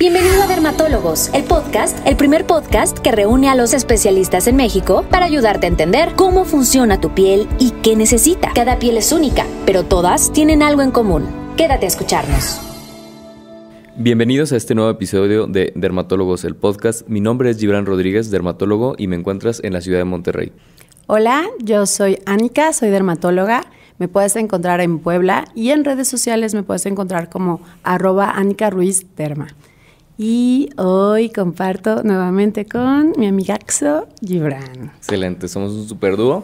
Bienvenido a Dermatólogos, el primer podcast que reúne a los especialistas en México para ayudarte a entender cómo funciona tu piel y qué necesita. Cada piel es única, pero todas tienen algo en común. Quédate a escucharnos. Bienvenidos a este nuevo episodio de Dermatólogos, el podcast. Mi nombre es Gibran Rodríguez, dermatólogo, y me encuentras en la ciudad de Monterrey. Hola, yo soy Anika, soy dermatóloga. Me puedes encontrar en Puebla y en redes sociales me puedes encontrar como @AnikaRuizDerma. Y hoy comparto nuevamente con mi amigaxo Gibran. Excelente, somos un super dúo.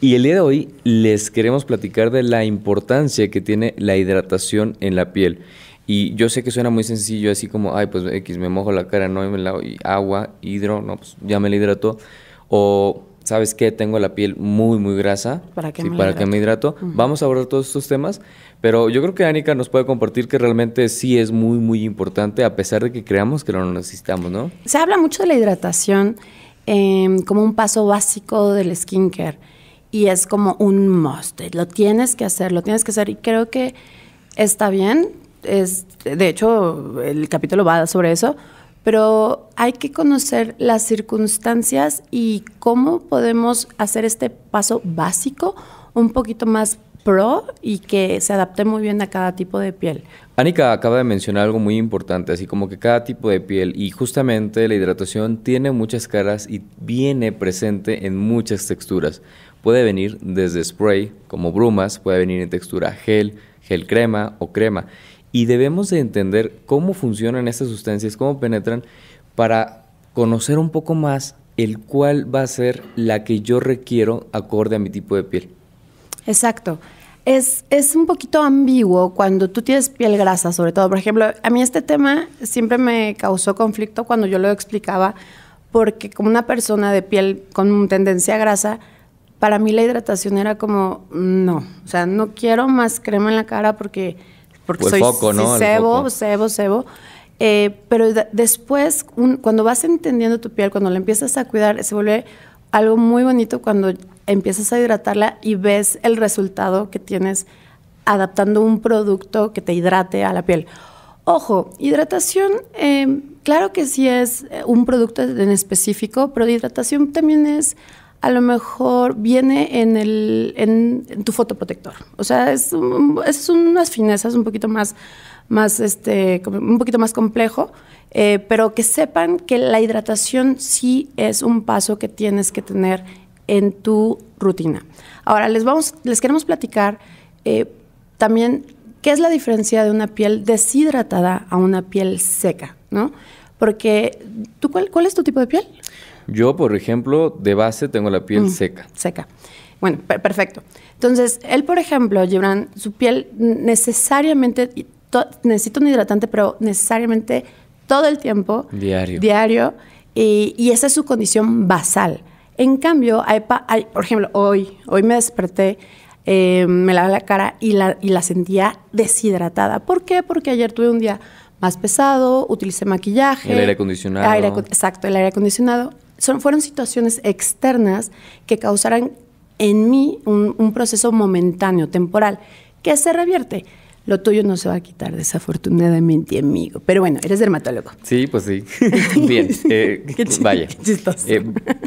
Y el día de hoy les queremos platicar de la importancia que tiene la hidratación en la piel. Y yo sé que suena muy sencillo, así como, ay, pues X, me mojo la cara, no, me lavo, y agua, hidro, no, pues ya me la hidrato. O, ¿sabes qué? Tengo la piel muy, muy grasa. ¿Para qué me hidrato? Vamos a abordar todos estos temas. Pero yo creo que Anika nos puede compartir que realmente sí es muy, muy importante, a pesar de que creamos que lo necesitamos, ¿no? Se habla mucho de la hidratación como un paso básico del skincare y es como un must. Lo tienes que hacer y creo que está bien. De hecho, el capítulo va sobre eso, pero hay que conocer las circunstancias y cómo podemos hacer este paso básico un poquito más pro y que se adapte muy bien a cada tipo de piel. Anika acaba de mencionar algo muy importante, así como que cada tipo de piel, y justamente la hidratación tiene muchas caras y viene presente en muchas texturas. Puede venir desde spray, como brumas, puede venir en textura gel, gel crema o crema. Y debemos de entender cómo funcionan estas sustancias, cómo penetran, para conocer un poco más el cuál va a ser la que yo requiero acorde a mi tipo de piel. Exacto. Es un poquito ambiguo cuando tú tienes piel grasa, sobre todo. Por ejemplo, a mí este tema siempre me causó conflicto cuando yo lo explicaba, porque como una persona de piel con tendencia a grasa, para mí la hidratación era como, no, o sea, no quiero más crema en la cara porque soy foco, ¿no? cebo. Pero después, cuando vas entendiendo tu piel, cuando la empiezas a cuidar, se vuelve algo muy bonito cuando empiezas a hidratarla y ves el resultado que tienes adaptando un producto que te hidrate a la piel. Ojo, hidratación, claro que sí es un producto en específico, pero hidratación también es, a lo mejor viene en tu fotoprotector. O sea, es unas finezas un poquito más complejo, pero que sepan que la hidratación sí es un paso que tienes que tener en tu rutina. Ahora, les queremos platicar también qué es la diferencia de una piel deshidratada a una piel seca, ¿no? Porque, ¿tú cuál es tu tipo de piel? Yo, por ejemplo, de base tengo la piel seca. Seca. Bueno, perfecto. Entonces, él, por ejemplo, Gibran, su piel necesariamente necesita un hidratante, pero necesariamente todo el tiempo. Diario. Y esa es su condición basal. En cambio, por ejemplo, hoy me desperté, me lavé la cara y la sentía deshidratada. ¿Por qué? Porque ayer tuve un día más pesado, utilicé maquillaje. El aire acondicionado. Exacto, el aire acondicionado. Fueron situaciones externas que causaran en mí un proceso momentáneo, temporal, que se revierte. Lo tuyo no se va a quitar, desafortunadamente, amigo. Pero bueno, eres dermatólogo. Sí, pues sí. Bien. Vaya. Qué chistoso.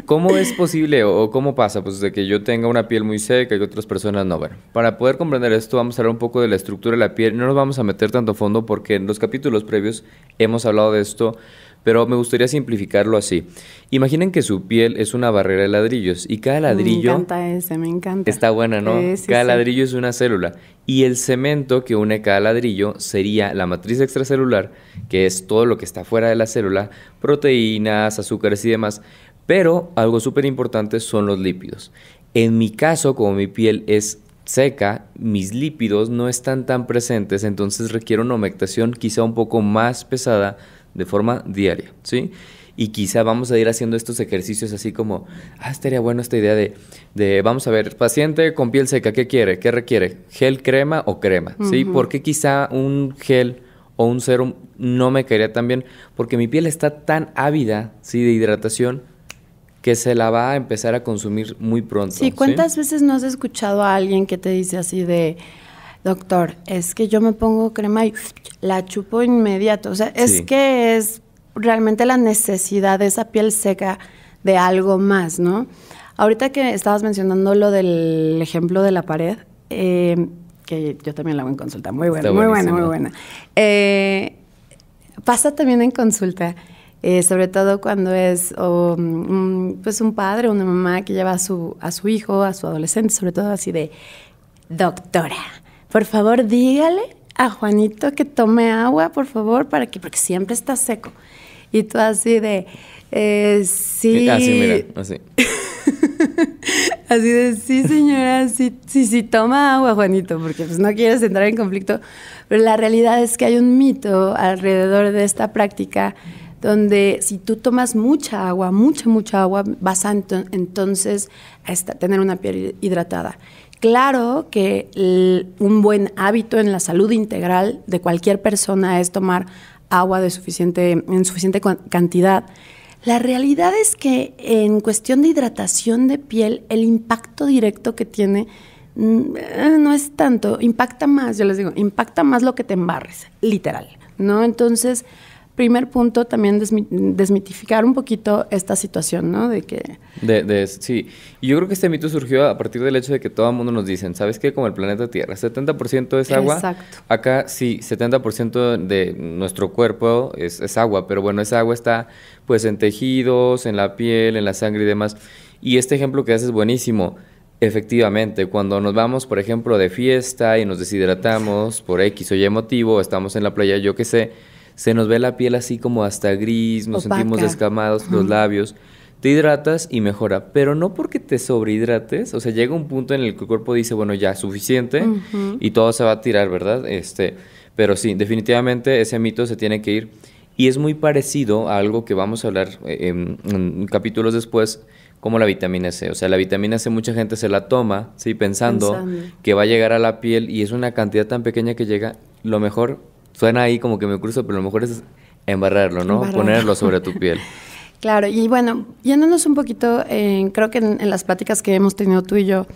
¿Cómo es posible o cómo pasa? Pues de que yo tenga una piel muy seca y otras personas no. Bueno, para poder comprender esto, vamos a hablar un poco de la estructura de la piel. No nos vamos a meter tanto a fondo porque en los capítulos previos hemos hablado de esto, pero me gustaría simplificarlo así. Imaginen que su piel es una barrera de ladrillos y cada ladrillo... Me encanta ese, me encanta. Está buena, ¿no? Sí, cada ladrillo es una célula y el cemento que une cada ladrillo sería la matriz extracelular, que es todo lo que está fuera de la célula, proteínas, azúcares y demás, pero algo súper importante son los lípidos. En mi caso, como mi piel es seca, mis lípidos no están tan presentes, entonces requiero una humectación quizá un poco más pesada, de forma diaria, ¿sí? Y quizá vamos a ir haciendo estos ejercicios así como, estaría bueno esta idea de vamos a ver, paciente con piel seca, ¿qué quiere? ¿Qué requiere? ¿Gel, crema o crema? ¿Sí? Porque quizá un gel o un serum no me caería tan bien, porque mi piel está tan ávida, ¿sí? De hidratación, que se la va a empezar a consumir muy pronto. Sí, ¿cuántas veces no has escuchado a alguien que te dice así de... doctor, es que yo me pongo crema y la chupo inmediato. O sea, es que es realmente la necesidad de esa piel seca de algo más, ¿no? Ahorita que estabas mencionando lo del ejemplo de la pared, que yo también la hago en consulta, muy buena, muy buena, muy buena. Pasa también en consulta, sobre todo cuando es pues un padre o una mamá que lleva a su hijo, a su adolescente, sobre todo así de, doctora, por favor dígale a Juanito que tome agua, por favor, porque siempre está seco. Y tú así de, sí. Así, mira, así. Así de, sí, señora, sí, toma agua, Juanito, porque pues no quieres entrar en conflicto. Pero la realidad es que hay un mito alrededor de esta práctica donde si tú tomas mucha agua, mucha agua, vas a entonces a tener una piel hidratada. Claro que un buen hábito en la salud integral de cualquier persona es tomar agua de en suficiente cantidad. La realidad es que en cuestión de hidratación de piel, el impacto directo que tiene no es tanto, impacta más, yo les digo, impacta más lo que te embarres, literal, ¿no? Entonces, primer punto, también desmitificar un poquito esta situación, ¿no? De que... sí, y yo creo que este mito surgió a partir del hecho de que todo el mundo nos dicen, ¿sabes qué? Como el planeta Tierra, 70% es agua. Exacto. Acá sí, 70% de nuestro cuerpo es agua, pero bueno, esa agua está pues en tejidos, en la piel, en la sangre y demás. Y este ejemplo que haces es buenísimo. Efectivamente, cuando nos vamos, por ejemplo, de fiesta y nos deshidratamos por X o Y motivo, estamos en la playa, yo qué sé, se nos ve la piel así como hasta gris, nos sentimos descamados, los labios, te hidratas y mejora, pero no porque te sobrehidrates, o sea, llega un punto en el que el cuerpo dice, bueno, ya, suficiente, y todo se va a tirar, ¿verdad? Pero sí, definitivamente ese mito se tiene que ir, y es muy parecido a algo que vamos a hablar en capítulos después, como la vitamina C. O sea, la vitamina C mucha gente se la toma, ¿sí? Pensando que va a llegar a la piel, y es una cantidad tan pequeña que llega, lo mejor... Suena ahí como que me cruzo, pero a lo mejor es embarrarlo, ¿no? Ponerlo sobre tu piel. Claro, y bueno, yéndonos un poquito, creo que en las pláticas que hemos tenido tú y yo,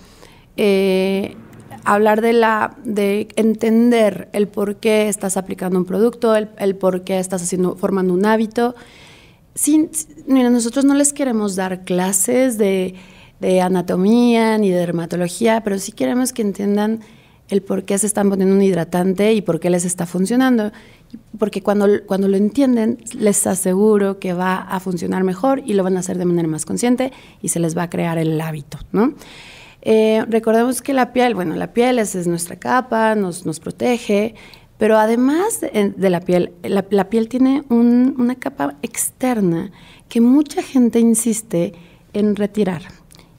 hablar de entender el por qué estás aplicando un producto, el por qué estás formando un hábito. Mira, nosotros no les queremos dar clases de anatomía ni de dermatología, pero sí queremos que entiendan el por qué se están poniendo un hidratante y por qué les está funcionando. Porque cuando lo entienden, les aseguro que va a funcionar mejor y lo van a hacer de manera más consciente y se les va a crear el hábito, ¿no? Recordemos que la piel, bueno, la piel es nuestra capa, nos protege, pero además de la piel, la piel tiene una capa externa que mucha gente insiste en retirar.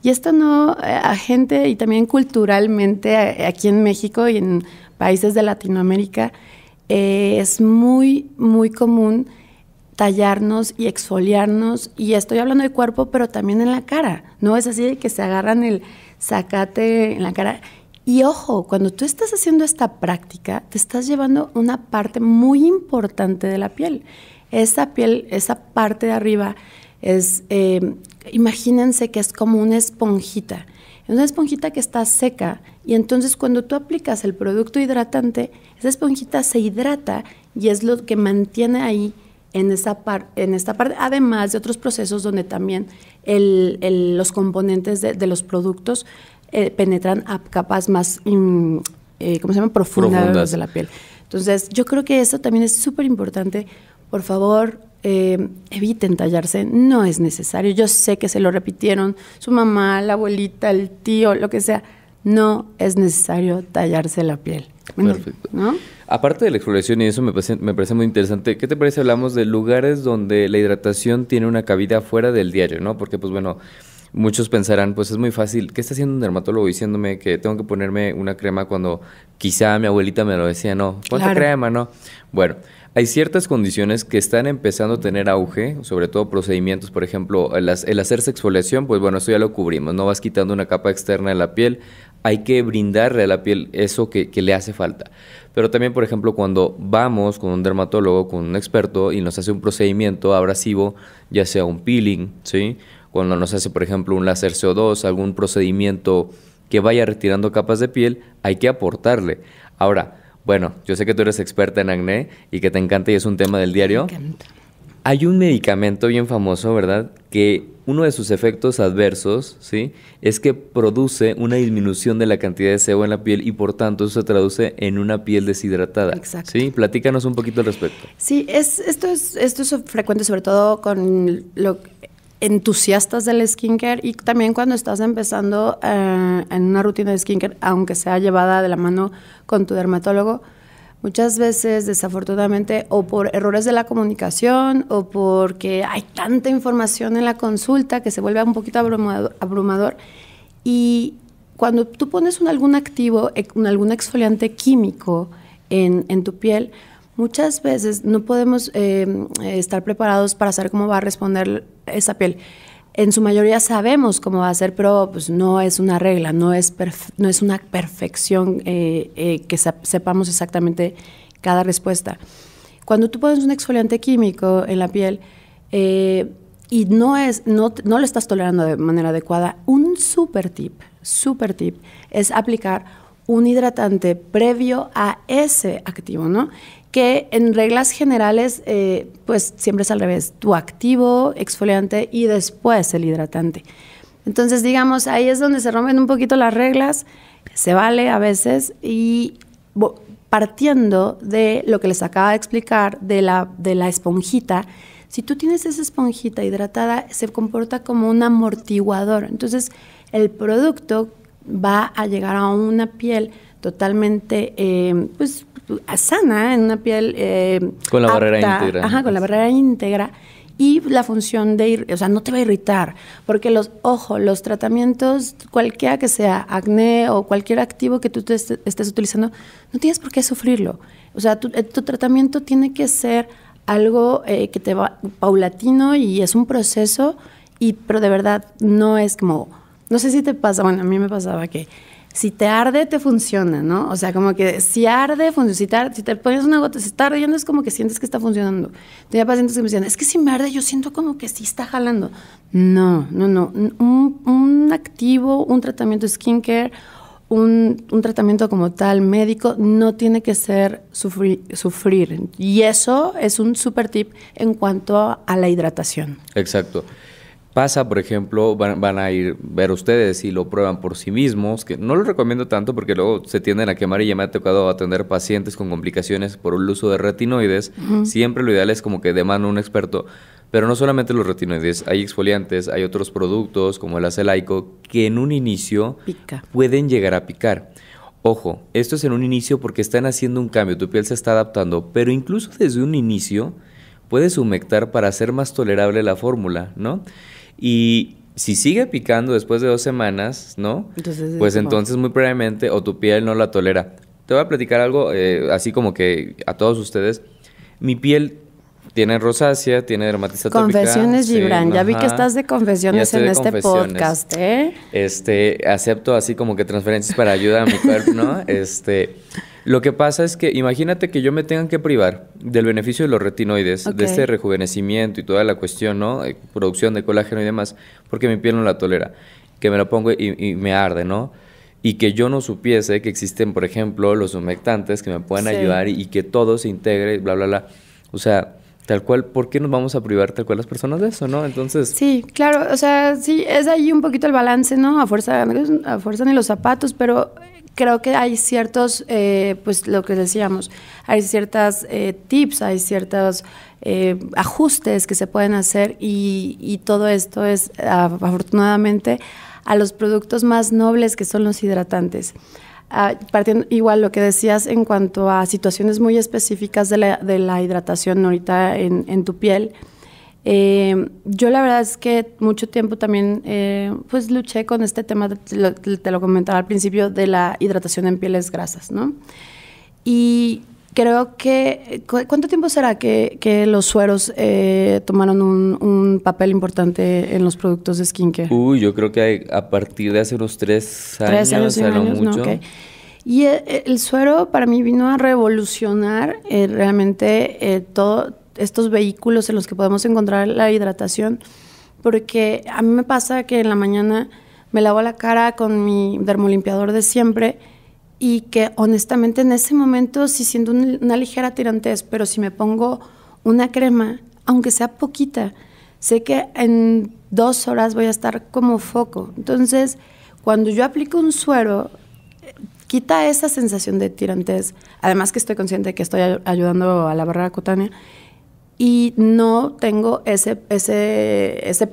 Y esto no, a gente y también culturalmente aquí en México y en países de Latinoamérica es muy, muy común tallarnos y exfoliarnos. Y estoy hablando del cuerpo, pero también en la cara. No es así de que se agarran el zacate en la cara. Y ojo, cuando tú estás haciendo esta práctica, te estás llevando una parte muy importante de la piel. Esa piel, esa parte de arriba es... imagínense que es como una esponjita, que está seca, y entonces cuando tú aplicas el producto hidratante, esa esponjita se hidrata y es lo que mantiene ahí en esta parte, además de otros procesos donde también los componentes de los productos penetran a capas más profundas de la piel. Entonces yo creo que eso también es súper importante. Por favor, eviten tallarse, no es necesario. Yo sé que se lo repitieron su mamá, la abuelita, el tío, lo que sea. No es necesario tallarse la piel. Perfecto. ¿No? Aparte de la exfoliación, y eso me parece muy interesante, ¿qué te parece? Hablamos de lugares donde la hidratación tiene una cabida fuera del diario, ¿no? Porque, pues bueno, muchos pensarán, pues es muy fácil. ¿Qué está haciendo un dermatólogo diciéndome que tengo que ponerme una crema cuando quizá mi abuelita me lo decía? No, ponte crema, ¿no? Bueno, hay ciertas condiciones que están empezando a tener auge, sobre todo procedimientos, por ejemplo, el hacerse exfoliación, pues bueno, eso ya lo cubrimos, no vas quitando una capa externa de la piel, hay que brindarle a la piel eso que le hace falta. Pero también, por ejemplo, cuando vamos con un dermatólogo, con un experto, y nos hace un procedimiento abrasivo, ya sea un peeling, ¿sí? Cuando nos hace, por ejemplo, un láser CO2, algún procedimiento que vaya retirando capas de piel, hay que aportarle. Ahora, bueno, yo sé que tú eres experta en acné y que te encanta y es un tema del diario. Me encanta. Hay un medicamento bien famoso, ¿verdad?, que uno de sus efectos adversos, ¿sí?, es que produce una disminución de la cantidad de sebo en la piel y por tanto eso se traduce en una piel deshidratada. Exacto. ¿Sí? Platícanos un poquito al respecto. Sí, esto es frecuente sobre todo con los entusiastas del skincare y también cuando estás empezando en una rutina de skincare, aunque sea llevada de la mano con tu dermatólogo. Muchas veces, desafortunadamente, o por errores de la comunicación o porque hay tanta información en la consulta que se vuelve un poquito abrumador. Y cuando tú pones algún activo, algún exfoliante químico en tu piel, muchas veces no podemos estar preparados para saber cómo va a responder esa piel. En su mayoría sabemos cómo va a ser, pero pues, no es una regla, no es una perfección que sepamos exactamente cada respuesta. Cuando tú pones un exfoliante químico en la piel y no lo estás tolerando de manera adecuada, un súper tip es aplicar un hidratante previo a ese activo, ¿no?, que en reglas generales, pues siempre es al revés, tu activo, exfoliante y después el hidratante. Entonces, digamos, ahí es donde se rompen un poquito las reglas, se vale a veces, y partiendo de lo que les acaba de explicar de la esponjita, si tú tienes esa esponjita hidratada, se comporta como un amortiguador. Entonces, el producto va a llegar a una piel totalmente, pues, sana, en una piel con la barrera íntegra. Ajá, con la barrera íntegra. Y la función de, o sea, no te va a irritar, porque los tratamientos, cualquiera que sea, acné o cualquier activo que tú estés utilizando, no tienes por qué sufrirlo. O sea, tu tratamiento tiene que ser algo que te va paulatino y es un proceso, pero de verdad no es como, no sé si te pasa, bueno, a mí me pasaba que si te arde, te funciona, ¿no? O sea, como que si arde, funciona. Si te pones una gota, si está ardiendo, es como que sientes que está funcionando. Tenía pacientes que me decían, es que si me arde, yo siento como que sí está jalando. No. Un activo, un tratamiento skincare, un tratamiento como tal médico, no tiene que ser sufrir. Y eso es un súper tip en cuanto a la hidratación. Exacto. Pasa, por ejemplo, van a ir ver ustedes y lo prueban por sí mismos, que no lo recomiendo tanto porque luego se tienden a quemar y ya me ha tocado atender pacientes con complicaciones por el uso de retinoides. Uh-huh. Siempre lo ideal es como que de mano un experto, pero no solamente los retinoides, hay exfoliantes, hay otros productos como el acelaico que en un inicio pueden llegar a picar. Ojo, esto es en un inicio porque están haciendo un cambio, tu piel se está adaptando, pero incluso desde un inicio puedes humectar para hacer más tolerable la fórmula, ¿no? Y si sigue picando después de 2 semanas, ¿no? Entonces muy probablemente o tu piel no la tolera. Te voy a platicar algo así como que a todos ustedes. Mi piel tiene rosácea, tiene dermatitis atópica. Confesiones, Gibran. Sí, ya vi que estás de confesiones en este podcast, ¿eh? Acepto así como que transferencias para ayuda a mi cuerpo, ¿no? Lo que pasa es que imagínate que yo me tengan que privar del beneficio de los retinoides, okay, de este rejuvenecimiento y toda la cuestión, ¿no?, producción de colágeno y demás, porque mi piel no la tolera, que me lo pongo y me arde, ¿no? Y que yo no supiese que existen, por ejemplo, los humectantes que me pueden ayudar y que todo se integre, bla, bla, bla. O sea, tal cual, ¿por qué nos vamos a privar tal cual las personas de eso, no? Entonces... Sí, claro, o sea, sí, es ahí un poquito el balance, ¿no? A fuerza ni los zapatos, pero... Creo que hay ciertos, pues lo que decíamos, hay ciertas tips, hay ciertos ajustes que se pueden hacer y todo esto es, afortunadamente, a los productos más nobles que son los hidratantes. Partiendo igual lo que decías en cuanto a situaciones muy específicas de la hidratación ahorita en tu piel. Yo la verdad es que mucho tiempo también pues luché con este tema, te lo comentaba al principio, de la hidratación en pieles grasas, ¿no? Y creo que, ¿cuánto tiempo será que los sueros tomaron un papel importante en los productos de skincare? Uy, yo creo que a partir de hace unos 3 años, a lo mucho. No, okay. Y el suero para mí vino a revolucionar realmente todo... estos vehículos en los que podemos encontrar la hidratación, porque a mí me pasa que en la mañana me lavo la cara con mi dermolimpiador de siempre y que honestamente en ese momento sí siento una ligera tirantez, pero si me pongo una crema, aunque sea poquita, sé que en 2 horas voy a estar como foco. Entonces, cuando yo aplico un suero, quita esa sensación de tirantez, además que estoy consciente de que estoy ayudando a la barrera cutánea y no tengo ese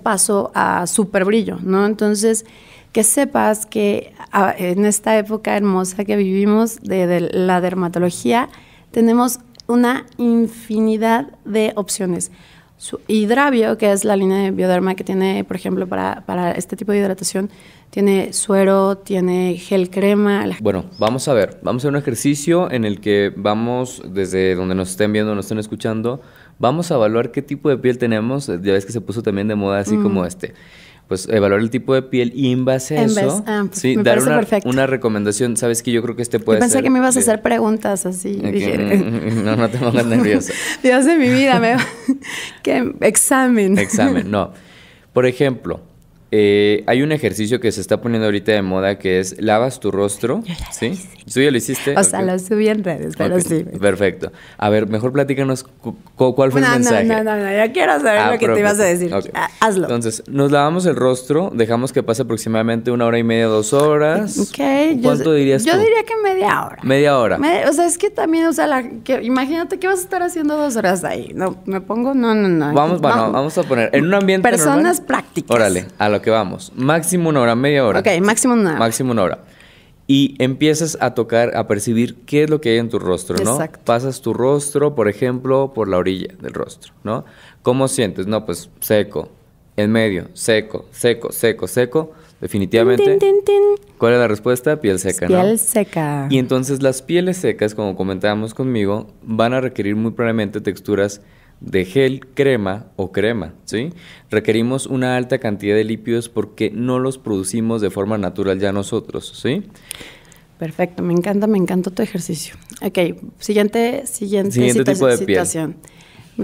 paso a super brillo, ¿no? Entonces, que sepas que en esta época hermosa que vivimos de la dermatología, tenemos una infinidad de opciones. Hydrabio, que es la línea de Bioderma que tiene, por ejemplo, para este tipo de hidratación, tiene suero, tiene gel crema. Bueno, vamos a ver. Vamos a hacer un ejercicio en el que vamos, desde donde nos estén viendo, nos estén escuchando, vamos a evaluar qué tipo de piel tenemos. Ya ves que se puso también de moda así como este. Pues evaluar el tipo de piel y en base a eso, sí, dar una recomendación. Sabes que yo creo que este puede ser... Pensé que me ibas a hacer preguntas así. Okay. Dije. No, no te pongas nerviosa. Dios de mi vida, ¿Qué? Examen. Examen, no. Por ejemplo, hay un ejercicio que se está poniendo ahorita de moda que es lavas tu rostro. Yo ya lo hice. ¿Tú ya lo hiciste? O sea, lo subí en redes, pero okay. Sí. Perfecto. A ver, mejor platícanos cuál fue el mensaje. No, yo quiero saber lo que te ibas a decir. Okay. Hazlo. Entonces, nos lavamos el rostro, dejamos que pase aproximadamente 1 hora y media, 2 horas. Ok. ¿Cuánto dirías tú? Yo diría que media hora. Media hora. O sea, es que también, o sea, imagínate que vas a estar haciendo 2 horas ahí. No, me pongo, no. Vamos a poner en un ambiente personas normal, prácticas. Órale, a lo que vamos. Máximo 1 hora, media hora. Ok, máximo 1 hora. Máximo 1 hora. Y empiezas a tocar, a percibir qué es lo que hay en tu rostro, ¿no? Exacto. Pasas tu rostro, por ejemplo, por la orilla del rostro, ¿no? ¿Cómo sientes? No, pues seco, en medio, seco, seco, seco, seco. Definitivamente. Tin, tin, tin, tin. ¿Cuál es la respuesta? Piel seca, ¿no? Piel seca. Y entonces las pieles secas, como comentábamos conmigo, van a requerir muy probablemente texturas de gel, crema o crema, ¿sí? Requerimos una alta cantidad de lípidos porque no los producimos de forma natural ya nosotros, ¿sí? Perfecto, me encanta tu ejercicio. Ok, siguiente tipo de situación.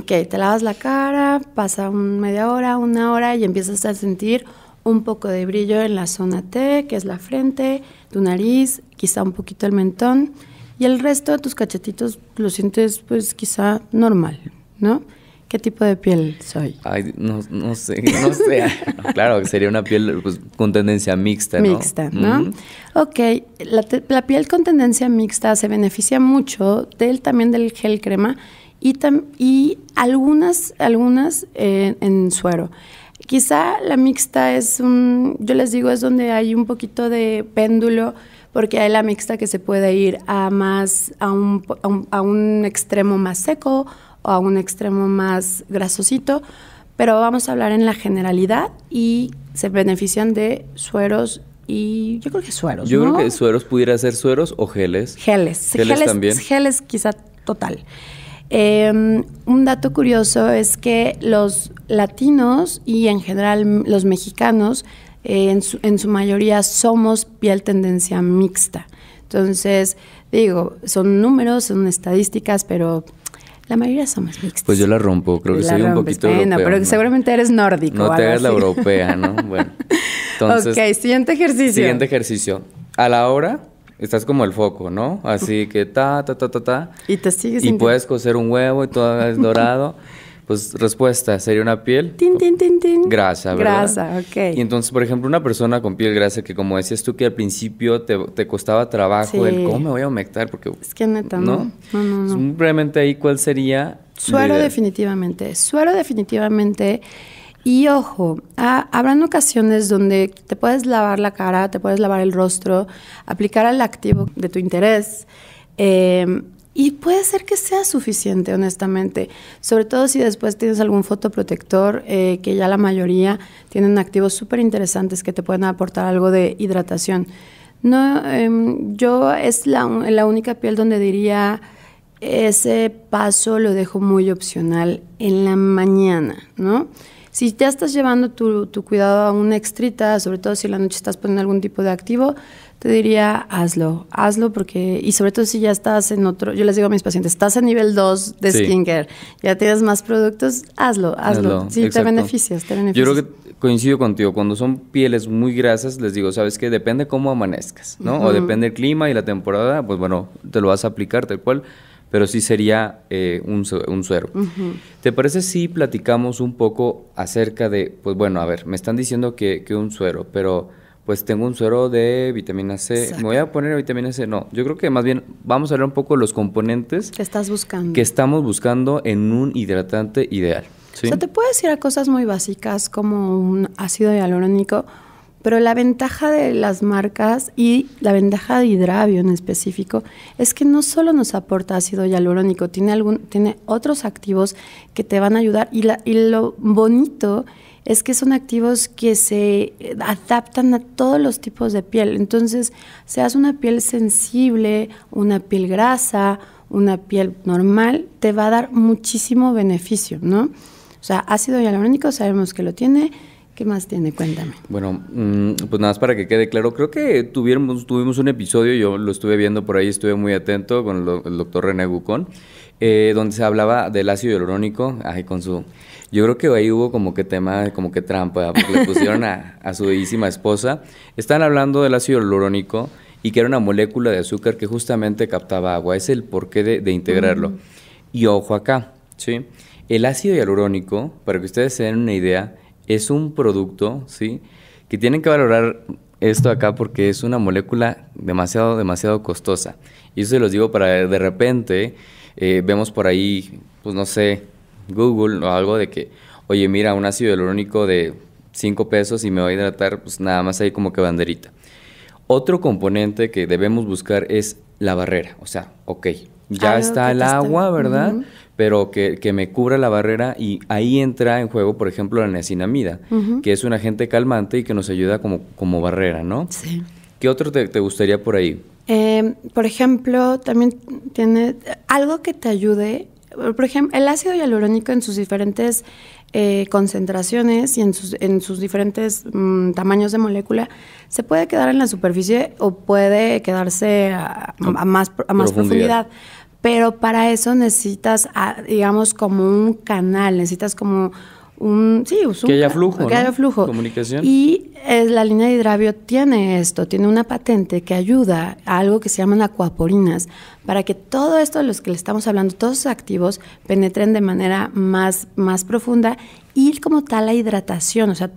Piel. Ok, te lavas la cara, pasa media hora, 1 hora y empiezas a sentir un poco de brillo en la zona T, que es la frente, tu nariz, quizá un poquito el mentón y el resto de tus cachetitos lo sientes pues quizá normal, ¿no? ¿Qué tipo de piel soy? Ay, no sé. No, claro, sería una piel pues, con tendencia mixta, ¿no? Mixta, ¿no? Ok, la piel con tendencia mixta se beneficia mucho también del gel crema y algunas en suero. Quizá la mixta es yo les digo, es donde hay un poquito de péndulo, porque hay la mixta que se puede ir a un extremo más seco, o a un extremo más grasosito, pero vamos a hablar en la generalidad y se benefician de sueros y yo creo que sueros, yo ¿no? creo que sueros pudiera ser sueros o geles. Geles también. Geles quizá total. Un dato curioso es que los latinos y en general los mexicanos en su mayoría somos piel tendencia mixta. Entonces, digo, son números, son estadísticas, pero... La mayoría somos mixtos. Pues yo la rompo, creo que soy un poquito europeo. Pero seguramente eres nórdico. No te hagas la europea, ¿no? Bueno. Entonces, ok, siguiente ejercicio. Siguiente ejercicio. A la hora estás como el foco, ¿no? Así que ta. Y te sigues. Y puedes cocer un huevo y todo es dorado. Pues respuesta, sería una piel... Tin, tin, tin, tin. Grasa, ¿verdad? Grasa, ok. Y entonces, por ejemplo, una persona con piel grasa que como decías tú que al principio te costaba trabajo, sí. El cómo me voy a humectar porque... Es que neta, ¿no? No. Realmente ahí, ¿cuál sería? Suero definitivamente. Y ojo, habrán ocasiones donde te puedes lavar la cara, te puedes lavar el rostro, aplicar al activo de tu interés, y puede ser que sea suficiente, honestamente. Sobre todo si después tienes algún fotoprotector, que ya la mayoría tienen activos súper interesantes que te pueden aportar algo de hidratación. No, yo es la única piel donde diría ese paso lo dejo muy opcional en la mañana, ¿no? Si ya estás llevando tu cuidado a una extrita, sobre todo si en la noche estás poniendo algún tipo de activo, te diría hazlo porque, y sobre todo si ya estás en otro, yo les digo a mis pacientes, estás en nivel 2 de skincare, ya tienes más productos, hazlo. Sí, exacto. te beneficias. Yo creo que coincido contigo, cuando son pieles muy grasas, les digo, sabes que depende cómo amanezcas, ¿no? O depende el clima y la temporada, pues bueno, te lo vas a aplicar tal cual, pero sí sería un suero. ¿Te parece si platicamos un poco acerca de, pues bueno, a ver, me están diciendo que un suero, pero pues tengo un suero de vitamina C. Exacto. ¿Me voy a poner vitamina C? No, yo creo que más bien vamos a hablar un poco de los componentes que estás buscando, que estamos buscando en un hidratante ideal. ¿Sí? O sea, te puedes ir a cosas muy básicas como un ácido hialurónico, pero la ventaja de las marcas y la ventaja de Hydrabio en específico es que no solo nos aporta ácido hialurónico, tiene otros activos que te van a ayudar y lo bonito es que son activos que se adaptan a todos los tipos de piel. Entonces, seas una piel sensible, una piel grasa, una piel normal, te va a dar muchísimo beneficio, ¿no? O sea, ácido hialurónico sabemos que lo tiene. ¿Qué más tiene? Cuéntame. Bueno, pues nada más para que quede claro, creo que tuvimos un episodio, yo lo estuve viendo por ahí, estuve muy atento con el doctor René Bucón, donde se hablaba del ácido hialurónico, yo creo que ahí hubo como que tema, como que trampa, porque le pusieron a su bellísima esposa. Están hablando del ácido hialurónico y que era una molécula de azúcar que justamente captaba agua, es el porqué de integrarlo. Y ojo acá, ¿sí? El ácido hialurónico, para que ustedes se den una idea, es un producto, ¿sí? Que tienen que valorar esto acá porque es una molécula demasiado costosa. Y eso se los digo para de repente vemos por ahí, pues no sé, Google o algo de que, oye, mira, un ácido hialurónico de 5 pesos y me voy a hidratar, pues nada más ahí como que banderita. Otro componente que debemos buscar es la barrera. O sea, ok, ya está el agua, ¿verdad? Pero que me cubra la barrera y ahí entra en juego, por ejemplo, la niacinamida, que es un agente calmante y que nos ayuda como barrera, ¿no? Sí. ¿Qué otro te gustaría por ahí? Por ejemplo, también tiene algo que te ayude, por ejemplo, el ácido hialurónico en sus diferentes concentraciones y en sus diferentes tamaños de molécula, se puede quedar en la superficie o puede quedarse a más profundidad. Pero para eso necesitas, digamos, como un canal, necesitas como un... Sí, que haya flujo, ¿no? Que haya flujo. Comunicación. Y la línea de Hydrabio tiene esto, tiene una patente que ayuda a algo que se llaman acuaporinas, para que todo esto de los que le estamos hablando, todos esos activos, penetren de manera más profunda y como tal la hidratación, o sea...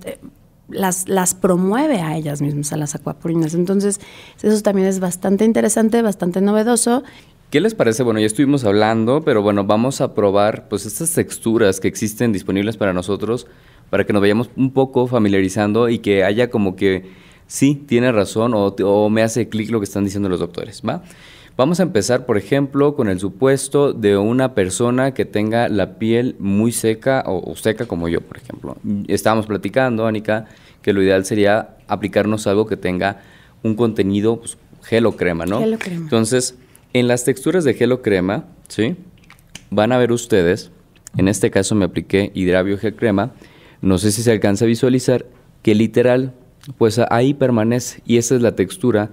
Las promueve a ellas mismas, a las acuaporinas. Entonces, eso también es bastante interesante, bastante novedoso. ¿Qué les parece? Bueno, ya estuvimos hablando, pero bueno, vamos a probar pues estas texturas que existen disponibles para nosotros, para que nos vayamos un poco familiarizando y que haya como que sí, tiene razón o me hace clic lo que están diciendo los doctores, ¿va? Vamos a empezar, por ejemplo, con el supuesto de una persona que tenga la piel muy seca o seca como yo, por ejemplo. Estábamos platicando, Anika, que lo ideal sería aplicarnos algo que tenga un contenido pues, gel o crema, ¿no? Gel o crema. Entonces, en las texturas de gel o crema, ¿sí? Van a ver ustedes, en este caso me apliqué Hydrabio Gel Crema, no sé si se alcanza a visualizar, que literal, pues ahí permanece y esa es la textura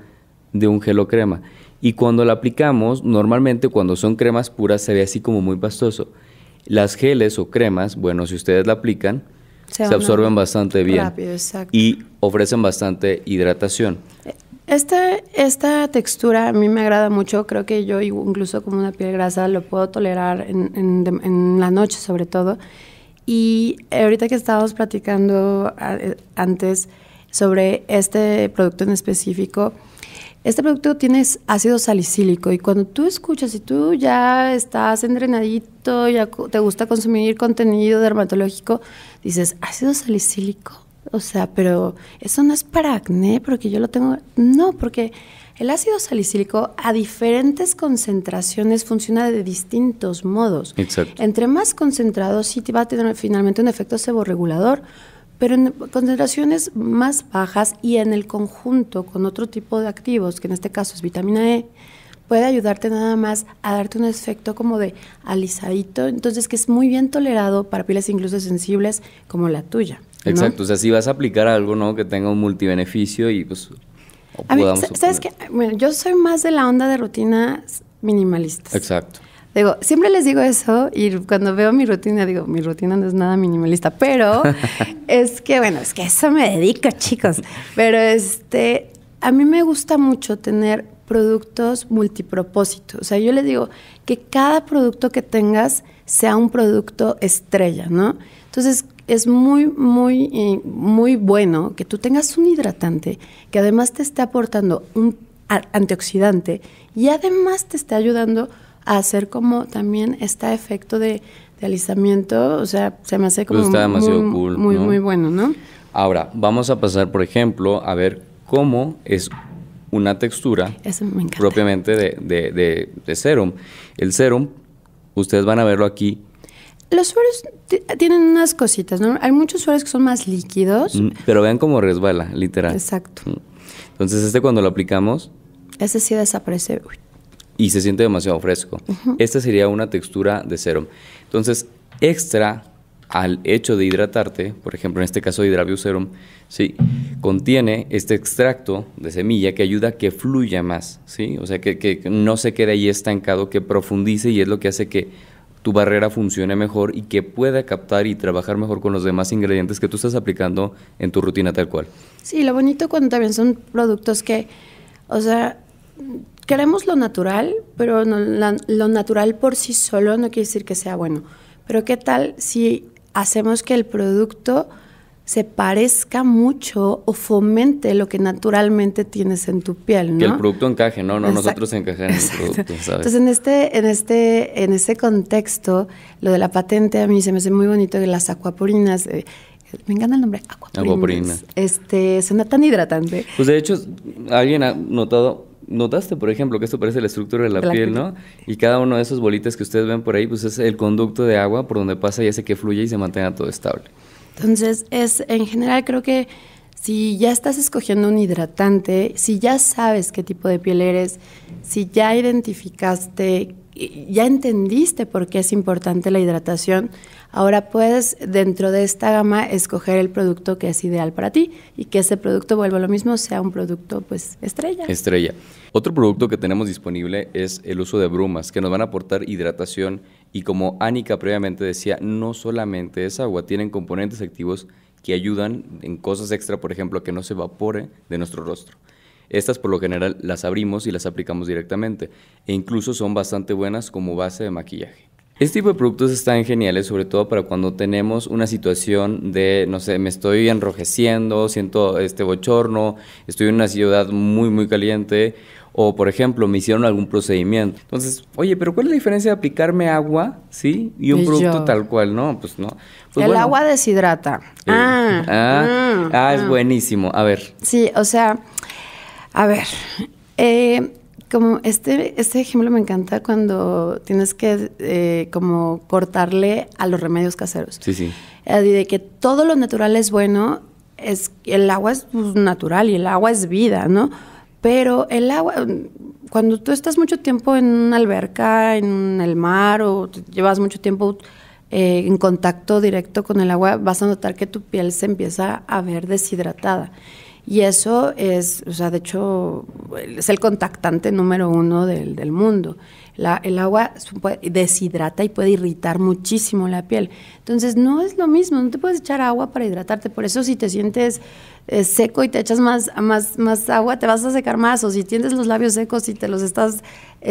de un gel o crema. Y cuando la aplicamos, normalmente cuando son cremas puras se ve así como muy pastoso. Las geles o cremas, bueno, si ustedes la aplican, se absorben bastante bien. Rápido, exacto. Y ofrecen bastante hidratación. Esta textura a mí me agrada mucho. Creo que yo incluso como una piel grasa lo puedo tolerar en la noche sobre todo. Y ahorita que estábamos platicando antes sobre este producto en específico, este producto tiene ácido salicílico y cuando tú escuchas y tú ya estás entrenadito, ya te gusta consumir contenido dermatológico, dices, ¿ácido salicílico? O sea, pero eso no es para acné porque yo lo tengo... No, porque el ácido salicílico a diferentes concentraciones funciona de distintos modos. Exacto. Entre más concentrado sí te va a tener finalmente un efecto seborregulador, pero en concentraciones más bajas y en el conjunto con otro tipo de activos, que en este caso es vitamina E, puede ayudarte nada más a darte un efecto como de alisadito, entonces que es muy bien tolerado para pieles incluso sensibles como la tuya, ¿no? Exacto, o sea, si vas a aplicar algo, ¿no?, que tenga un multibeneficio y pues... A mí, ¿sabes qué? Bueno, yo soy más de la onda de rutinas minimalistas. Exacto. Digo, siempre les digo eso y cuando veo mi rutina digo, mi rutina no es nada minimalista, pero es que, bueno, es que eso me dedico, chicos. Pero a mí me gusta mucho tener productos multipropósitos. O sea, yo les digo que cada producto que tengas sea un producto estrella, ¿no? Entonces, es muy bueno que tú tengas un hidratante que además te esté aportando un antioxidante y además te esté ayudando a hacer como también este efecto de alisamiento, o sea, se me hace como está demasiado cool, ¿no? Muy bueno, ¿no? Ahora, vamos a pasar, por ejemplo, a ver cómo es una textura propiamente de serum. El serum, ustedes van a verlo aquí. Los sueros tienen unas cositas, ¿no? Hay muchos sueros que son más líquidos. Pero vean cómo resbala, literal. Exacto. Entonces cuando lo aplicamos... Ese sí desaparece. Uy. Y se siente demasiado fresco. Esta sería una textura de serum. Entonces, extra al hecho de hidratarte, por ejemplo, en este caso Hydrabio Serum, ¿sí?, contiene este extracto de semilla que ayuda a que fluya más, ¿sí? O sea, que no se quede ahí estancado, que profundice, y es lo que hace que tu barrera funcione mejor y que pueda captar y trabajar mejor con los demás ingredientes que tú estás aplicando en tu rutina tal cual. Sí, lo bonito cuando también son productos que, o sea... Queremos lo natural, pero no, lo natural por sí solo no quiere decir que sea bueno. Pero ¿qué tal si hacemos que el producto se parezca mucho o fomente lo que naturalmente tienes en tu piel, ¿no? Que el producto encaje, ¿no? No nosotros encajar en el producto, ¿sabes? Entonces, en este contexto, lo de la patente a mí se me hace muy bonito, que las acuapurinas... me encanta el nombre, acuapurinas. Suena tan hidratante. Pues de hecho, alguien ha notado... Notaste, por ejemplo, que esto parece la estructura de la piel, ¿no? Y cada uno de esos bolitas que ustedes ven por ahí, pues es el conducto de agua por donde pasa y hace que fluya y se mantenga todo estable. Entonces, en general creo que si ya estás escogiendo un hidratante, si ya sabes qué tipo de piel eres, si ya identificaste, ya entendiste por qué es importante la hidratación, ahora puedes dentro de esta gama escoger el producto que es ideal para ti y que ese producto, vuelva a lo mismo, sea un producto pues estrella. Estrella. Otro producto que tenemos disponible es el uso de brumas, que nos van a aportar hidratación y, como Anika previamente decía, no solamente es agua, tienen componentes activos que ayudan en cosas extra, por ejemplo, que no se evapore de nuestro rostro. Estas por lo general las abrimos y las aplicamos directamente, e incluso son bastante buenas como base de maquillaje. Este tipo de productos están geniales, sobre todo para cuando tenemos una situación de, no sé, me estoy enrojeciendo, siento bochorno, estoy en una ciudad muy caliente, o por ejemplo, me hicieron algún procedimiento. Entonces, oye, pero ¿cuál es la diferencia de aplicarme agua, sí, y un producto tal cual? No, pues no. Pues el agua deshidrata. Es buenísimo. A ver. Sí, o sea, a ver, como este ejemplo me encanta cuando tienes que como cortarle a los remedios caseros. Sí, sí. De que todo lo natural es bueno, el agua es natural y el agua es vida, ¿no? Pero el agua, cuando tú estás mucho tiempo en una alberca, en el mar, o llevas mucho tiempo en contacto directo con el agua, vas a notar que tu piel se empieza a ver deshidratada. Y eso es, o sea, de hecho, es el contactante número 1 del mundo. El agua deshidrata y puede irritar muchísimo la piel. Entonces, no es lo mismo, no te puedes echar agua para hidratarte. Por eso, si te sientes seco y te echas más agua, te vas a secar más. O si tienes los labios secos y te los estás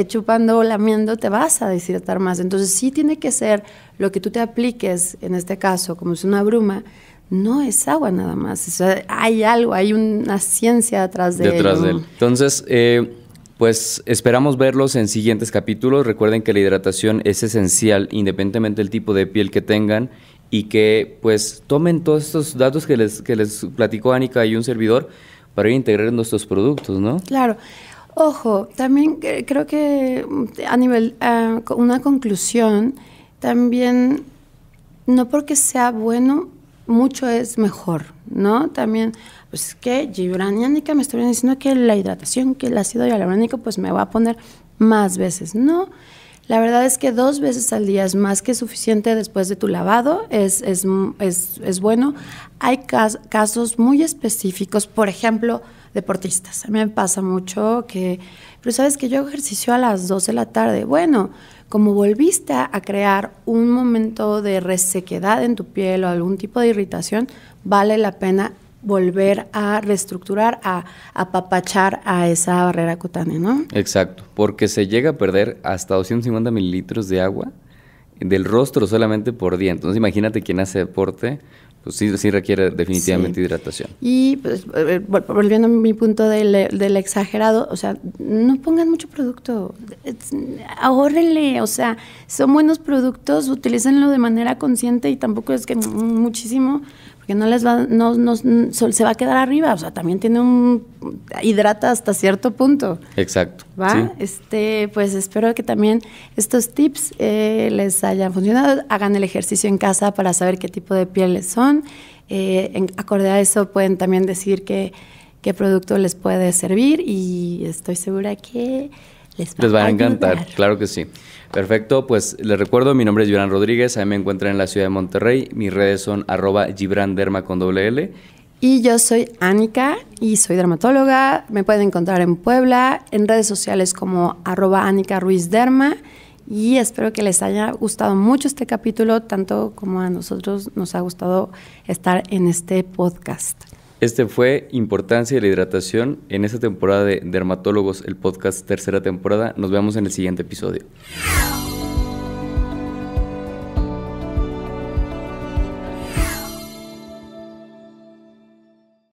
chupando o lamiendo, te vas a deshidratar más. Entonces, sí tiene que ser lo que tú te apliques, en este caso, como es una bruma, no es agua nada más, o sea, hay algo, hay una ciencia atrás de él. Entonces, pues esperamos verlos en siguientes capítulos. Recuerden que la hidratación es esencial, independientemente del tipo de piel que tengan, y que pues tomen todos estos datos que les platicó Anika y un servidor para integrar en nuestros productos, ¿no? Claro. Ojo, también creo que a nivel, una conclusión, también no porque sea bueno, mucho es mejor, ¿no? También, pues que Gibran y Anika me estuvieron diciendo que la hidratación, que el ácido hialurónico, pues me va a poner... más veces, ¿no? La verdad es que 2 veces al día es más que suficiente después de tu lavado, es bueno. Hay casos muy específicos, por ejemplo, deportistas. A mí me pasa mucho que, pero sabes que yo hago ejercicio a las 2 de la tarde. Bueno, como volviste a crear un momento de resequedad en tu piel o algún tipo de irritación, vale la pena volver a reestructurar, a apapachar a esa barrera cutánea, ¿no? Exacto, porque se llega a perder hasta 250 mililitros de agua del rostro solamente por día. Entonces imagínate quien hace deporte, pues sí requiere definitivamente hidratación. Y pues, volviendo a mi punto del exagerado, o sea, no pongan mucho producto, ahórrenle, o sea, son buenos productos, utilícenlo de manera consciente y tampoco es que muchísimo, que no les va, se va a quedar arriba, o sea, también tiene hidrata hasta cierto punto. Exacto. ¿Va? Sí. Pues espero que también estos tips les hayan funcionado, hagan el ejercicio en casa para saber qué tipo de pieles son, acorde a eso pueden también decir qué producto les puede servir y estoy segura que les va a encantar, claro que sí. Perfecto, pues les recuerdo, mi nombre es Gibran Rodríguez, a mí me encuentran en la ciudad de Monterrey, mis redes son @GibranDerma con doble L. Y yo soy Anika y soy dermatóloga, me pueden encontrar en Puebla, en redes sociales como @AnikaRuizDerma y espero que les haya gustado mucho este capítulo, tanto como a nosotros nos ha gustado estar en este podcast. Este fue Importancia de la Hidratación en esta temporada de Dermatólogos, el podcast 3ª temporada. Nos vemos en el siguiente episodio.